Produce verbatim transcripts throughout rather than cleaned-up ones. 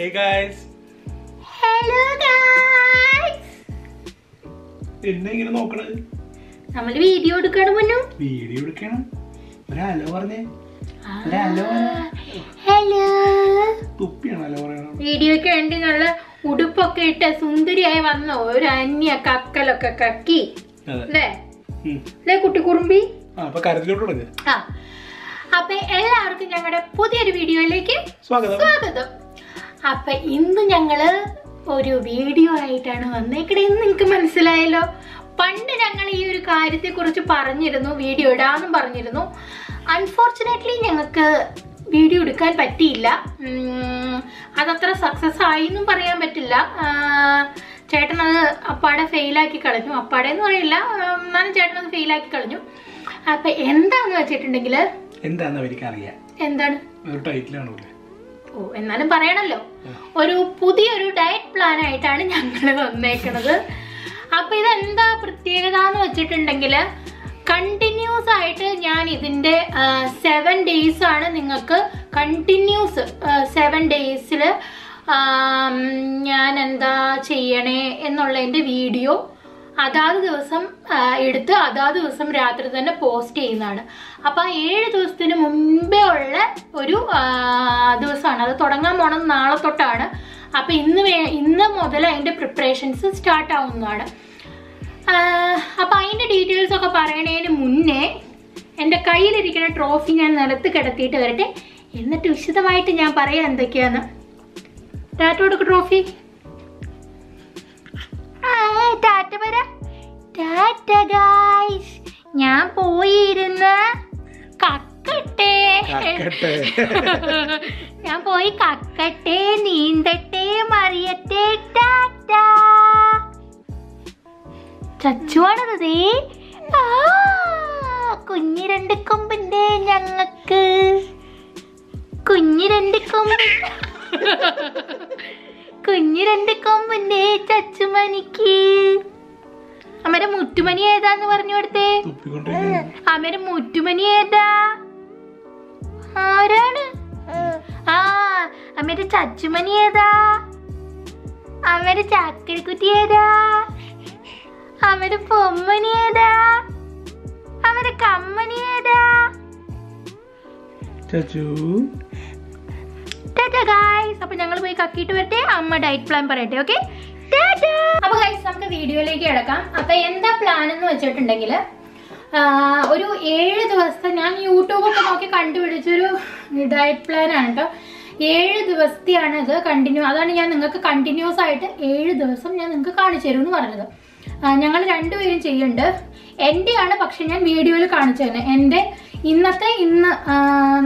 Hey guys. Hello guys. എന്തിനാ ഇങ്ങനെ നോക്കണത്? നമ്മൾ വീഡിയോ എടുക്കാനാണ് മോനു. വീഡിയോ എടുക്കാനാണ്. ഒരു ഹലോ പറഞ്ഞേ. ഒരു ഹലോ. ഹലോ. തുപ്പിയാണ് ഹലോ പറയണം. വീഡിയോയ്ക്ക് വേണ്ടി നല്ല ഉടുപ്പൊക്കെ ഇട്ട് സുന്ദരിയായി വന്ന ഒരു അന്യ കക്കലൊക്കെ കക്കി. അല്ലേ? ഹ്മ്. അല്ലേ കുട്ടി കുറുമ്പി? ആ, അപ്പോൾ കരത്തിലോട്ട് ഇടക്ക്. ആ. അപ്പൊ എല്ലാവർക്കും ഞങ്ങളുടെ പുതിയൊരു വീഡിയോയിലേക്ക് സ്വാഗതം. അപ്പൊ ഇന്ന് ഞങ്ങള് ഒരു വീഡിയോ ആയിട്ടാണ് വന്നേക്കണേ. ഇന്ന് നിങ്ങൾക്ക് മനസ്സിലായല്ലോ, പണ്ട് ഞങ്ങൾ ഈ ഒരു കാര്യത്തെ കുറിച്ച് പറഞ്ഞിരുന്നു, വീഡിയോ ഇടാന്നും പറഞ്ഞിരുന്നു. അൺഫോർച്ചുനേറ്റ്ലി ഞങ്ങൾക്ക് വീഡിയോ എടുക്കാൻ പറ്റിയില്ല. അതത്ര സക്സസ് ആയി എന്നും പറയാൻ പറ്റില്ല. ചേട്ടൻ അത് അപ്പാടെ ഫെയിലാക്കി കളഞ്ഞു. അപ്പാടെ എന്ന് പറയില്ല, എന്നാലും ചേട്ടൻ അത് ഫെയിലാക്കി കളഞ്ഞു. അപ്പൊ എന്താന്ന് വെച്ചിട്ടുണ്ടെങ്കിൽ എന്നാലും പറയണല്ലോ, ഒരു പുതിയൊരു ഡയറ്റ് പ്ലാൻ ആയിട്ടാണ് ഞങ്ങൾ വന്നേക്കണത്. അപ്പൊ ഇതെന്താ പ്രത്യേകത എന്ന് വെച്ചിട്ടുണ്ടെങ്കിൽ, കണ്ടിന്യൂസ് ആയിട്ട് ഞാൻ ഇതിന്റെ സെവൻ ഡേയ്സ് ആണ് നിങ്ങൾക്ക് കണ്ടിന്യൂസ് സെവൻ ഡേയ്സിൽ ഞാൻ എന്താ ചെയ്യണേ എന്നുള്ളതിന്റെ വീഡിയോ അതാത് ദിവസം എടുത്ത് അതാത് ദിവസം രാത്രി തന്നെ പോസ്റ്റ് ചെയ്യുന്നതാണ്. അപ്പം ആ ഏഴ് ദിവസത്തിന് മുമ്പേ ഉള്ള ഒരു ദിവസമാണ് അത്. തുടങ്ങാൻ പോണത് നാളെ തൊട്ടാണ്. അപ്പം ഇന്ന് ഇന്ന് മുതൽ അതിൻ്റെ പ്രിപ്പറേഷൻസ് സ്റ്റാർട്ട് ആവുന്നതാണ്. അപ്പം അതിൻ്റെ ഡീറ്റെയിൽസ് ഒക്കെ പറയണതിന് മുന്നേ എൻ്റെ കയ്യിലിരിക്കുന്ന ട്രോഫി ഞാൻ നിലത്ത് കിടത്തിയിട്ട് വരട്ടെ, എന്നിട്ട് വിശദമായിട്ട് ഞാൻ പറയാം എന്തൊക്കെയാന്ന്. ടാറ്റ കൊടുക്ക് ട്രോഫി. ഞാൻ പോയിരുന്ന് കക്കട്ടെ ഞാൻ പോയി കക്കട്ടെ നീന്തട്ടെ മറിയട്ടെ. ടാറ്റ. ചച്ചുവാണത് കുഞ്ഞി രണ്ട് കൊമ്പിന്റെ ഞങ്ങക്ക് കുഞ്ഞി രണ്ട് കൊമ്പ് കുഞ്ഞി രണ്ട് കൊമ്പിന്റെ ചച്ചുമനിക്ക്. അമ്മേടെ മുറ്റുമണി ഏതാന്ന് പറഞ്ഞു കൊടുത്തേ. അമ്മേടെ മുറ്റുമണി ഏതാ? ആരാണ്? ആ അമ്മേടെ ചച്ചുമണി ഏതാ? അമ്മേടെ ചാക്കരിക്കുട്ടി ഏതാ? അമ്മേടെ പൊമ്മണി ഏതാ? അമ്മേടെ കമ്മണി ഏതാ? ചച്ചു. Tata guys. അപ്പൊ ഞങ്ങൾ പോയി കക്കിയിട്ട് വരട്ടെ. അമ്മ ഡയറ്റ് പ്ലാൻ പറയട്ടെ. ഓക്കെ. അപ്പൊ ഗൈസ് നമുക്ക് വീഡിയോയിലേക്ക് കിടക്കാം. അപ്പൊ എന്താ പ്ലാൻ എന്ന് വെച്ചിട്ടുണ്ടെങ്കിൽ, ഒരു ഏഴ് ദിവസത്തെ ഞാൻ യൂട്യൂബൊക്കെ നോക്കി കണ്ടുപിടിച്ചൊരു ഡയറ്റ് പ്ലാൻ ആണ് കേട്ടോ. ഏഴ് ദിവസത്തെയാണ് ഇത് കണ്ടിന്യൂ. അതാണ് ഞാൻ നിങ്ങൾക്ക് കണ്ടിന്യൂസ് ആയിട്ട് ഏഴ് ദിവസം ഞാൻ നിങ്ങൾക്ക് കാണിച്ചു തരുമെന്ന് പറഞ്ഞത്. ഞങ്ങൾ രണ്ടുപേരും ചെയ്യുന്നുണ്ട്. എൻ്റെ ആണ് പക്ഷെ ഞാൻ വീഡിയോയിൽ കാണിച്ചു തന്നെ. എൻ്റെ ഇന്നത്തെ ഇന്ന്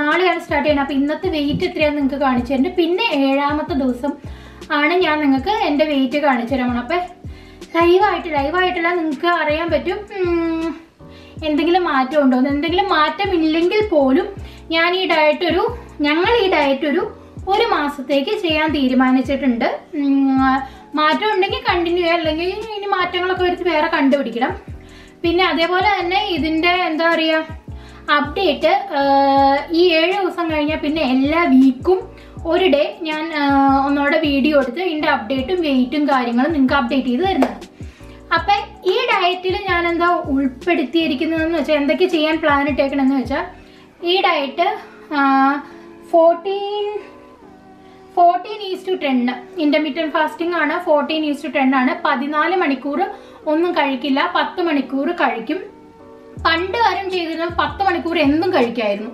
നാളെയാണ് സ്റ്റാർട്ട് ചെയ്യുന്നത്. അപ്പൊ ഇന്നത്തെ വെയിറ്റ് എത്രയാണെന്ന് നിങ്ങൾക്ക് കാണിച്ചു തരുന്നുണ്ട്. പിന്നെ ഏഴാമത്തെ ദിവസം ആണ് ഞാൻ നിങ്ങൾക്ക് എൻ്റെ വെയിറ്റ് കാണിച്ചു തരാമാണ്. അപ്പം ലൈവായിട്ട് ലൈവായിട്ടുള്ള നിങ്ങൾക്ക് അറിയാൻ പറ്റും എന്തെങ്കിലും മാറ്റം ഉണ്ടോ. എന്തെങ്കിലും മാറ്റം ഇല്ലെങ്കിൽ പോലും ഞാൻ ഈ ഡയറ്റ് ഒരു ഞങ്ങൾ ഈ ഡയറ്റ് ഒരു ഒരു മാസത്തേക്ക് ചെയ്യാൻ തീരുമാനിച്ചിട്ടുണ്ട്. മാറ്റം ഉണ്ടെങ്കിൽ കണ്ടിന്യൂ ചെയ്യാം, അല്ലെങ്കിൽ ഇനി മാറ്റങ്ങളൊക്കെ വരുത്തി വേറെ കണ്ടുപിടിക്കണം. പിന്നെ അതേപോലെ തന്നെ ഇതിൻ്റെ എന്താ പറയുക അപ്ഡേറ്റ് ഈ ഏഴ് ദിവസം കഴിഞ്ഞാൽ പിന്നെ എല്ലാ വീക്കും ഒരു ഡേ ഞാൻ ഒന്നോടെ വീഡിയോ എടുത്ത് ഇതിൻ്റെ അപ്ഡേറ്റും വെയിറ്റും കാര്യങ്ങളും നിങ്ങൾക്ക് അപ്ഡേറ്റ് ചെയ്ത് തരുന്നത്. അപ്പം ഈ ഡയറ്റിൽ ഞാൻ എന്താ ഉൾപ്പെടുത്തിയിരിക്കുന്നതെന്ന് വെച്ചാൽ, എന്തൊക്കെ ചെയ്യാൻ പ്ലാൻ ഇട്ടേക്കണമെന്ന് വെച്ചാൽ, ഈ diet fourteen fourteen is to ten intermediate fasting ആണ്. ഫോർട്ടീൻ ഈസ്റ്റു ടെൻ ആണ്. പതിനാല് മണിക്കൂർ ഒന്നും കഴിക്കില്ല, പത്ത് മണിക്കൂർ കഴിക്കും. പണ്ട് കാര്യം ചെയ്തിരുന്നത് പത്ത് മണിക്കൂർ എന്തും കഴിക്കായിരുന്നു.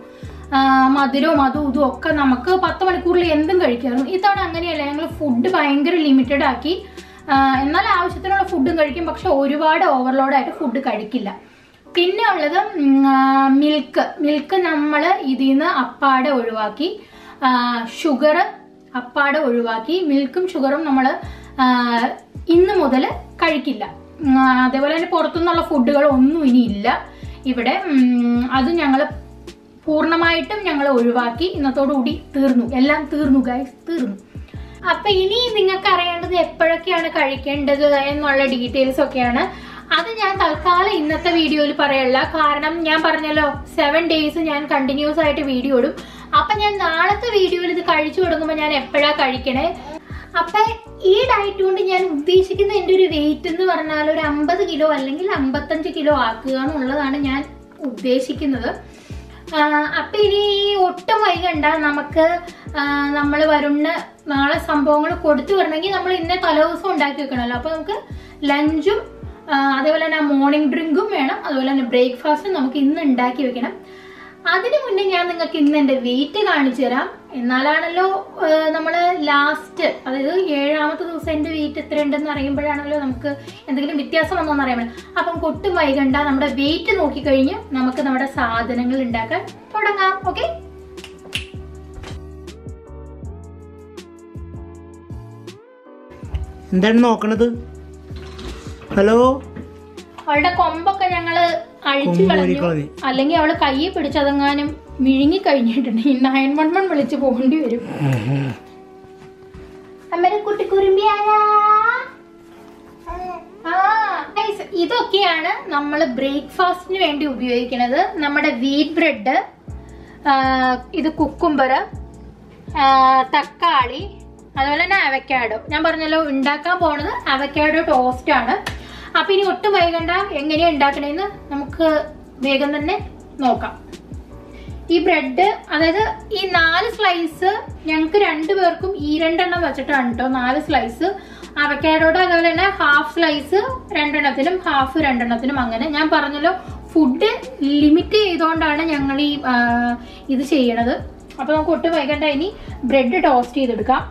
മധുരവും അതും ഇതും ഒക്കെ നമുക്ക് പത്ത് മണിക്കൂറിൽ എന്തും കഴിക്കായിരുന്നു. ഇത്തവണ അങ്ങനെയല്ല. ഞങ്ങൾ ഫുഡ് ഭയങ്കര ലിമിറ്റഡ് ആക്കി. എന്നാൽ ആവശ്യത്തിനുള്ള ഫുഡും കഴിക്കും, പക്ഷെ ഒരുപാട് ഓവർലോഡായിട്ട് ഫുഡ് കഴിക്കില്ല. പിന്നെ ഉള്ളത് മിൽക്ക്. മിൽക്ക് നമ്മൾ ഇതിൽ നിന്ന് അപ്പാടെ ഒഴിവാക്കി. ഷുഗർ അപ്പാടെ ഒഴിവാക്കി. മിൽക്കും ഷുഗറും നമ്മൾ ഇന്ന് മുതൽ കഴിക്കില്ല. അതേപോലെ തന്നെ പുറത്തുനിന്നുള്ള ഫുഡുകളൊന്നും ഇനിയില്ല ഇവിടെ. അത് ഞങ്ങൾ പൂർണ്ണമായിട്ടും ഞങ്ങൾ ഒഴിവാക്കി. ഇന്നത്തോടുകൂടി തീർന്നു, എല്ലാം തീർന്നു ഗൈസ്, തീർന്നു. അപ്പം ഇനി നിങ്ങൾക്ക് അറിയേണ്ടത് എപ്പോഴൊക്കെയാണ് കഴിക്കേണ്ടത് എന്നുള്ള ഡീറ്റെയിൽസ് ഒക്കെയാണ്. അത് ഞാൻ തൽക്കാലം ഇന്നത്തെ വീഡിയോയിൽ പറയല്ല. കാരണം ഞാൻ പറഞ്ഞല്ലോ സെവൻ ഡേയ്സ് ഞാൻ കണ്ടിന്യൂസ് ആയിട്ട് വീഡിയോ ഇടും. അപ്പം ഞാൻ നാളത്തെ വീഡിയോയിൽ ഇത് കഴിച്ചു തുടങ്ങുമ്പോൾ ഞാൻ എപ്പോഴാ കഴിക്കണേ. അപ്പം ഈ ഡയറ്റ് കൊണ്ട് ഞാൻ ഉദ്ദേശിക്കുന്ന എൻ്റെ ഒരു വെയിറ്റ് എന്ന് പറഞ്ഞാൽ ഒരു അമ്പത് കിലോ അല്ലെങ്കിൽ അമ്പത്തഞ്ച് കിലോ ആക്കുക എന്നുള്ളതാണ് ഞാൻ ഉദ്ദേശിക്കുന്നത്. അപ്പം ഇനി ഒട്ടും വൈകണ്ട, നമുക്ക് നമ്മൾ വരുന്ന നാളെ സംഭവങ്ങൾ കൊടുത്തു വരണമെങ്കിൽ നമ്മൾ ഇന്ന തലേദിവസം ഉണ്ടാക്കി വെക്കണമല്ലോ. അപ്പോൾ നമുക്ക് ലഞ്ചും അതേപോലെ തന്നെ മോർണിംഗ് ഡ്രിങ്കും വേണം, അതുപോലെ തന്നെ ബ്രേക്ക്ഫാസ്റ്റും നമുക്ക് ഇന്ന് ഉണ്ടാക്കി വെക്കണം. അതിനു മുന്നേ ഞാൻ നിങ്ങൾക്ക് ഇന്ന് എൻ്റെ വെയിറ്റ് കാണിച്ചു തരാം. എന്നാലാണല്ലോ നമ്മൾ ലാസ്റ്റ്, അതായത് ഏഴാമത്തെ ദിവസം എൻ്റെ വെയിറ്റ് എത്ര ഉണ്ടെന്ന് അറിയുമ്പോഴാണല്ലോ നമുക്ക് എന്തെങ്കിലും വ്യത്യാസം വന്നോന്ന് അറിയാൻ പറ്റും. അപ്പം ഒട്ടും വൈകണ്ട, നമ്മുടെ വെയിറ്റ് നോക്കിക്കഴിഞ്ഞ് നമുക്ക് നമ്മുടെ സാധനങ്ങൾ ഉണ്ടാക്കാൻ തുടങ്ങാം. ഓക്കെ, എന്താണ് നോക്കണത്? ഹലോ, അവളുടെ കൊമ്പൊക്കെ ഞങ്ങള് അഴിച്ചു കളഞ്ഞു, അല്ലെങ്കിൽ അവള് കയ്യെ പിടിച്ചതങ്ങാനും മിഴുങ്ങി കഴിഞ്ഞിട്ടുണ്ടെങ്കിൽ നയൻ വൺ വൺ വിളിച്ച് പോകേണ്ടി വരും. ഇതൊക്കെയാണ് നമ്മൾ ബ്രേക്ക്ഫാസ്റ്റിന് വേണ്ടി ഉപയോഗിക്കുന്നത്. നമ്മുടെ വീറ്റ് ബ്രെഡ്, ഇത് കുക്കുംബർ, തക്കാളി, അതുപോലെ തന്നെ അവക്കാഡോ. ഞാൻ പറഞ്ഞല്ലോ ഉണ്ടാക്കാൻ പോണത് അവക്കാഡോ ടോസ്റ്റ് ആണ്. അപ്പൊ ഇനി ഒട്ടും വൈകണ്ട, എങ്ങനെയാ ഉണ്ടാക്കണേന്ന് നമുക്ക് വേഗം തന്നെ നോക്കാം. ഈ ബ്രെഡ്, അതായത് ഈ നാല് സ്ലൈസ് ഞങ്ങൾക്ക് രണ്ടുപേർക്കും ഈ രണ്ടെണ്ണം വെച്ചിട്ടാണ് കേട്ടോ നാല് സ്ലൈസ്. അവക്കാഡോടെ അതുപോലെ തന്നെ ഹാഫ് സ്ലൈസ് രണ്ടെണ്ണത്തിനും ഹാഫ് രണ്ടെണ്ണത്തിനും. അങ്ങനെ ഞാൻ പറഞ്ഞല്ലോ ഫുഡ് ലിമിറ്റ് ചെയ്തുകൊണ്ടാണ് ഞങ്ങൾ ഈ ഇത് ചെയ്യണത്. അപ്പൊ നമുക്ക് ഒട്ടും വൈകണ്ട, ഇനി ബ്രെഡ് ടോസ്റ്റ് ചെയ്തെടുക്കാം.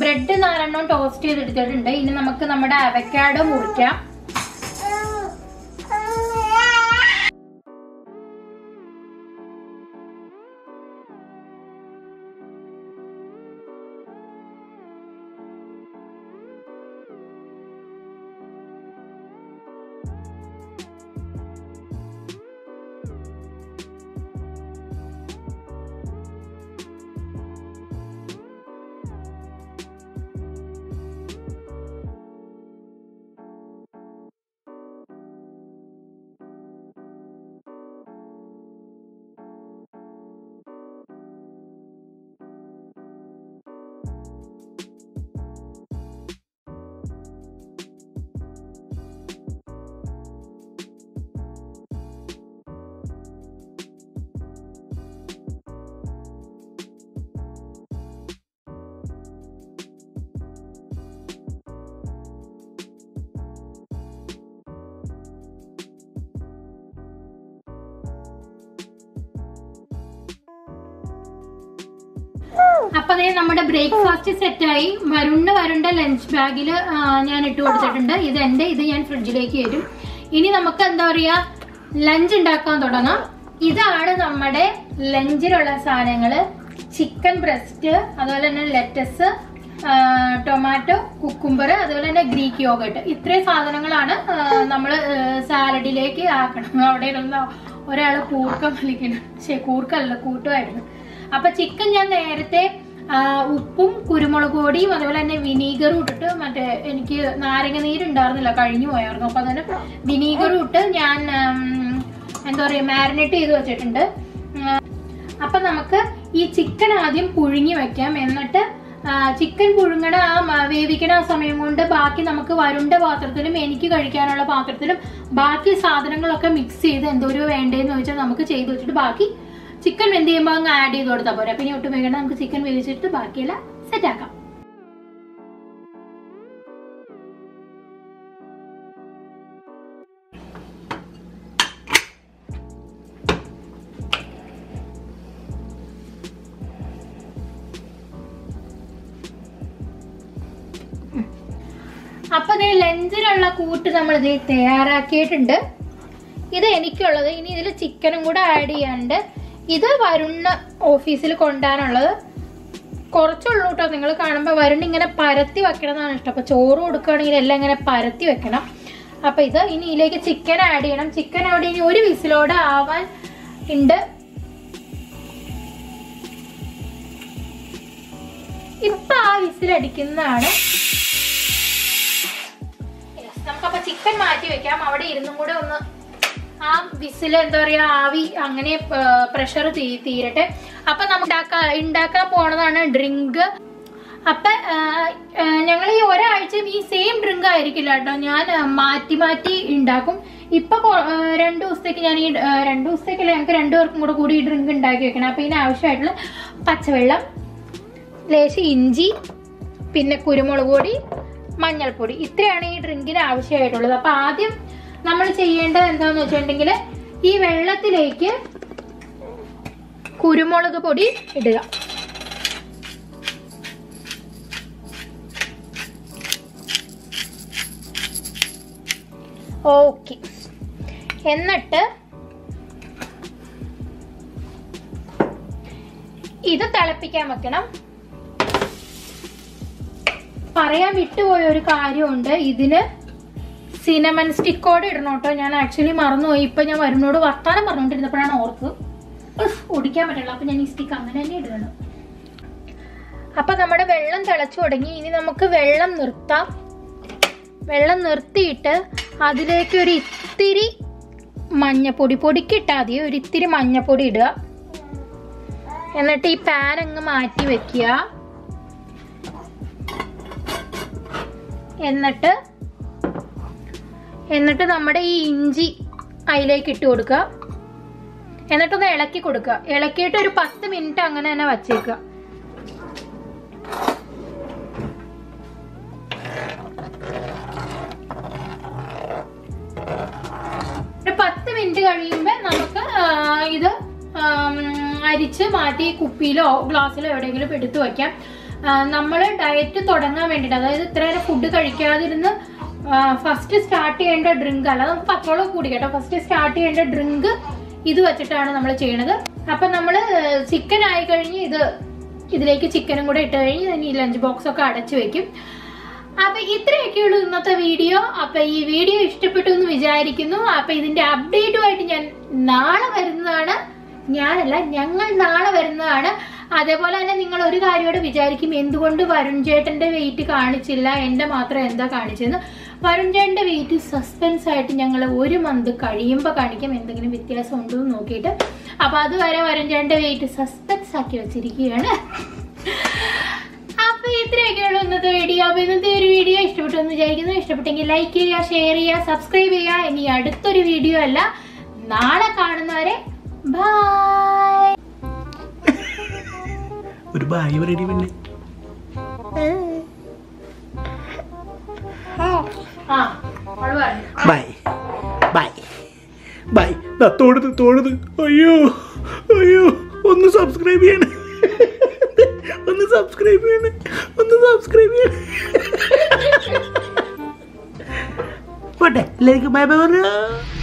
ബ്രെഡ് നാലെണ്ണം ടോസ്റ്റ് ചെയ്തെടുത്തിട്ടുണ്ട്. ഇനി നമുക്ക് നമ്മുടെ അവക്കാഡോ മുറിക്കാം. അപ്പൊ അതായത് നമ്മുടെ ബ്രേക്ക്ഫാസ്റ്റ് സെറ്റായി. വരുന്ന വരുണ്ട ലഞ്ച് ബാഗിൽ ഞാൻ ഇട്ട് കൊടുത്തിട്ടുണ്ട്. ഇത് എൻ്റെ, ഇത് ഞാൻ ഫ്രിഡ്ജിലേക്ക് വരും. ഇനി നമുക്ക് എന്താ പറയാ, ലഞ്ച് ഉണ്ടാക്കാൻ തുടങ്ങാം. ഇതാണ് നമ്മുടെ ലഞ്ചിലുള്ള സാധനങ്ങള്. ചിക്കൻ ബ്രസ്റ്റ്, അതുപോലെ തന്നെ ലെറ്റസ്, ടൊമാറ്റോ, കുക്കുംബർ, അതുപോലെ തന്നെ ഗ്രീക്ക് യോഗട്ട്. ഇത്രയും സാധനങ്ങളാണ് നമ്മൾ സാലഡിലേക്ക് ആക്കണം. അവിടെ ഇരുന്ന ഒരാൾ കൂർക്കം വലിക്കണം, ശേ കൂർക്കല്ല കൂട്ടുമായിരുന്നു. അപ്പൊ ചിക്കൻ ഞാൻ നേരത്തെ ഉപ്പും കുരുമുളക് പൊടിയും അതുപോലെ തന്നെ വിനീഗറും ഇട്ടിട്ട്, മറ്റേ എനിക്ക് നാരങ്ങ നീര് ഉണ്ടായിരുന്നില്ല, കഴിഞ്ഞു പോയായിരുന്നു. അപ്പൊ അതിന് വിനീഗറും ഇട്ട് ഞാൻ എന്താ പറയുക മാരിനേറ്റ് ചെയ്ത് വെച്ചിട്ടുണ്ട്. അപ്പൊ നമുക്ക് ഈ ചിക്കൻ ആദ്യം പുഴുങ്ങി വെക്കാം. എന്നിട്ട് ചിക്കൻ പുഴുങ്ങണ ആ വേവിക്കണ ആ സമയം കൊണ്ട് ബാക്കി നമുക്ക് വരുണ്ട പാത്രത്തിലും എനിക്ക് കഴിക്കാനുള്ള പാത്രത്തിലും ബാക്കി സാധനങ്ങളൊക്കെ മിക്സ് ചെയ്ത് എന്തോരോ വേണ്ടതെന്ന് വെച്ചാൽ നമുക്ക് ചെയ്ത് വെച്ചിട്ട് ബാക്കി ചിക്കൻ വെന്ത് ചെയ്യുമ്പോൾ അങ്ങ് ആഡ് ചെയ്ത് കൊടുത്താൽ പോരാ. പിന്നെ ഒട്ടും വേണ്ട, നമുക്ക് ചിക്കൻ വേവിച്ചിട്ട് ബാക്കിയെല്ലാം സെറ്റാക്കാം. അപ്പൊ ദേ ലഞ്ചിനുള്ള കൂട്ട് നമ്മൾ ദേ തയ്യാറാക്കിയിട്ടുണ്ട്. ഇത് എനിക്കുള്ളത്. ഇനി ഇതിൽ ചിക്കനും കൂടെ ആഡ് ചെയ്യാനുണ്ട്. ഇത് വരുന്ന ഓഫീസിൽ കൊണ്ടുവരാനുള്ളത് കുറച്ചുള്ളൂ കേട്ടോ. നിങ്ങൾ കാണുമ്പോൾ വരുന്ന ഇങ്ങനെ പരത്തി വെക്കണതാണ് ഇഷ്ടം. അപ്പോൾ ചോറ് കൊടുക്കുകയാണെങ്കിൽ എല്ലാം ഇങ്ങനെ പരത്തി വെക്കണം. അപ്പം ഇത് ഇനി ഇതിലേക്ക് ചിക്കൻ ആഡ് ചെയ്യണം. ചിക്കൻ അവിടെ ഇനി ഒരു വിസിലോടെ ആവാൻ ഉണ്ട്. ഇപ്പം ആ വിസിലടിക്കുന്നതാണ്. നമുക്ക് ചിക്കൻ മാറ്റി വെക്കാം, അവിടെ ഇരുന്നും കൂടെ ഒന്ന് ആ വിസിൽ എന്താ പറയുക ആവി അങ്ങനെ പ്രഷർ തീ തീരട്ടെ അപ്പം നമുക്ക് ഉണ്ടാക്കാൻ പോണതാണ് ഡ്രിങ്ക്. അപ്പം ഞങ്ങൾ ഈ ഒരാഴ്ചയും ഈ സെയിം ഡ്രിങ്ക് ആയിരിക്കില്ല കേട്ടോ, ഞാൻ മാറ്റി മാറ്റി ഉണ്ടാക്കും. ഇപ്പൊ രണ്ടു ദിവസത്തേക്ക് ഞാൻ ഈ രണ്ടു ദിവസത്തേക്കല്ല ഞങ്ങൾക്ക് രണ്ടു പേർക്കും കൂടെ കൂടി ഈ ഡ്രിങ്ക് ഉണ്ടാക്കി വെക്കണം. അപ്പം ഇതിന് ആവശ്യമായിട്ടുള്ള പച്ചവെള്ളം, ലേശം ഇഞ്ചി, പിന്നെ കുരുമുളക് പൊടി, മഞ്ഞൾപ്പൊടി, ഇത്രയാണ് ഈ ഡ്രിങ്കിന് ആവശ്യമായിട്ടുള്ളത്. അപ്പം ആദ്യം നമ്മൾ ചെയ്യേണ്ടത് എന്താണെന്ന് വെച്ചിട്ടുണ്ടെങ്കിൽ ഈ വെള്ളത്തിലേക്ക് കുരുമുളക് പൊടി ഇടുക. ഓക്കെ, എന്നിട്ട് ഇത് തിളപ്പിക്കാൻ വെക്കണം. പറയാൻ വിട്ടുപോയ ഒരു കാര്യമുണ്ട്, ഇതിന് സിനമൺ സ്റ്റിക്കോട് ഇടണം കേട്ടോ. ഞാൻ ആക്ച്വലി മറന്നുപോയി, ഇപ്പൊ ഞാൻ വരുന്നോട് വർത്താനം പറഞ്ഞുകൊണ്ടിരുന്നപ്പോഴാണ് ഓർത്ത് ഓടിക്കാൻ പറ്റില്ല. അപ്പൊ ഞാൻ ഈ സ്റ്റിക്ക് അങ്ങനെ തന്നെ ഇടണം. അപ്പൊ നമ്മുടെ വെള്ളം തിളച്ചു തുടങ്ങി, ഇനി നമുക്ക് വെള്ളം നിർത്താം. വെള്ളം നിർത്തിയിട്ട് അതിലേക്ക് ഒരു ഇത്തിരി മഞ്ഞപ്പൊടി, പൊടിക്ക് ഇട്ടാതെ ഒരു ഇത്തിരി മഞ്ഞപ്പൊടി ഇടുക. എന്നിട്ട് ഈ പാൻ അങ്ങ് മാറ്റി വെക്കുക. എന്നിട്ട് എന്നിട്ട് നമ്മുടെ ഈ ഇഞ്ചി അതിലേക്ക് ഇട്ട് കൊടുക്കുക. എന്നിട്ടൊന്ന് ഇളക്കി കൊടുക്കുക. ഇളക്കിയിട്ട് ഒരു പത്ത് മിനിറ്റ് അങ്ങനെ തന്നെ വച്ചേക്കുക. ഒരു പത്ത് മിനിറ്റ് കഴിയുമ്പോൾ നമുക്ക് ഇത് അരിച്ച് മാറ്റി കുപ്പിയിലോ ഗ്ലാസ്സിലോ എവിടെയെങ്കിലും എടുത്തു വയ്ക്കാം. നമ്മൾ ഡയറ്റ് തുടങ്ങാൻ വേണ്ടിയിട്ട്, അതായത് ഇത്ര നേരം ഫുഡ് കഴിക്കാതിരുന്ന് ഫസ്റ്റ് സ്റ്റാർട്ട് ചെയ്യേണ്ട ഡ്രിങ്ക് അല്ല, നമുക്ക് പത്തോളം കൂടി കേട്ടോ, ഫസ്റ്റ് സ്റ്റാർട്ട് ചെയ്യേണ്ട ഡ്രിങ്ക് ഇത് വെച്ചിട്ടാണ് നമ്മൾ ചെയ്യണത്. അപ്പം നമ്മൾ ചിക്കൻ ആയി കഴിഞ്ഞ് ഇത് ഇതിലേക്ക് ചിക്കനും കൂടെ ഇട്ട് കഴിഞ്ഞ് ഞാൻ ഈ ലഞ്ച് ബോക്സ് ഒക്കെ അടച്ചു വെക്കും. അപ്പം ഇത്രയൊക്കെയുള്ളൂ ഇന്നത്തെ വീഡിയോ. അപ്പം ഈ വീഡിയോ ഇഷ്ടപ്പെട്ടു എന്ന് വിചാരിക്കുന്നു. അപ്പം ഇതിൻ്റെ അപ്ഡേറ്റുമായിട്ട് ഞാൻ നാളെ വരുന്നതാണ്. ഞാനല്ല, ഞങ്ങൾ നാളെ വരുന്നതാണ്. അതേപോലെ തന്നെ നിങ്ങൾ ഒരു കാര്യോട് വിചാരിക്കും, എന്തുകൊണ്ട് വരുൺ ചേട്ടൻ്റെ വെയിറ്റ് കാണിച്ചില്ല, എൻ്റെ മാത്രം എന്താ കാണിച്ചതെന്ന്. വരുൺ ചേട്ടൻ്റെ വെയിറ്റ് സസ്പെൻസ് ആയിട്ട് ഞങ്ങൾ ഒരു മന്ത് കഴിയുമ്പോൾ കാണിക്കും, എന്തെങ്കിലും വ്യത്യാസം ഉണ്ടോ എന്ന് നോക്കിയിട്ട്. അപ്പം അതുവരെ വരുൺ ചേട്ടൻ്റെ വെയിറ്റ് സസ്പെൻസ് ആക്കി വെച്ചിരിക്കുകയാണ്. അപ്പം ഇത്രയൊക്കെയുള്ളൂ ഇന്നത്തെ വീഡിയോ. അപ്പോൾ ഇന്നത്തെ ഒരു വീഡിയോ ഇഷ്ടപ്പെട്ടു എന്ന് വിചാരിക്കുന്നു. ഇഷ്ടപ്പെട്ടെങ്കിൽ ലൈക്ക് ചെയ്യുക, ഷെയർ ചെയ്യുക, സബ്സ്ക്രൈബ് ചെയ്യുക. ഇനി അടുത്തൊരു വീഡിയോ അല്ല, നാളെ കാണുന്നവരെ ബൈ. ഒരു ബായി പറയടി പെണ്ണെ. Bye bye bye. തോടുത് തോടുത്. അയ്യോ അയ്യോ, ഒന്ന് സബ്സ്ക്രൈബ് ചെയ്യണേ, ഒന്ന് സബ്സ്ക്രൈബ് ചെയ്യണേ, ഒന്ന് സബ്സ്ക്രൈബ് ചെയ്യണേ. പോട്ടെ, എല്ലാവർക്കും ബൈ ബൈ പറഞ്ഞു.